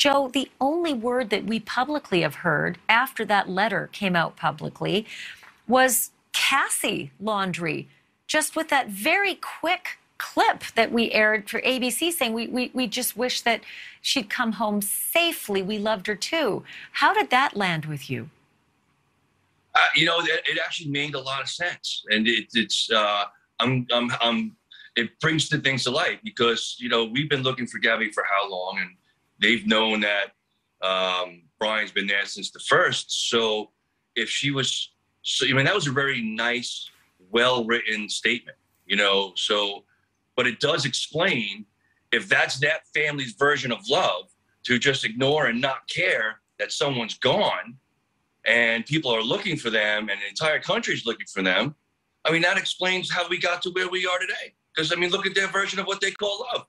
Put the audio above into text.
Joe, the only word that we publicly have heard after that letter came out publicly was Cassie Laundrie, just with that very quick clip that we aired for ABC saying we just wish that she'd come home safely. We loved her too. How did that land with you? You know, it actually made a lot of sense, and it brings the things to light because, you know, we've been looking for Gabby for how long, and they've known that Brian's been there since the first. So if she was, so I mean, that was a very nice, well-written statement, you know. So, but it does explain, if that's that family's version of love, to just ignore and not care that someone's gone and people are looking for them and the entire country's looking for them. I mean, that explains how we got to where we are today. Because, I mean, look at their version of what they call love.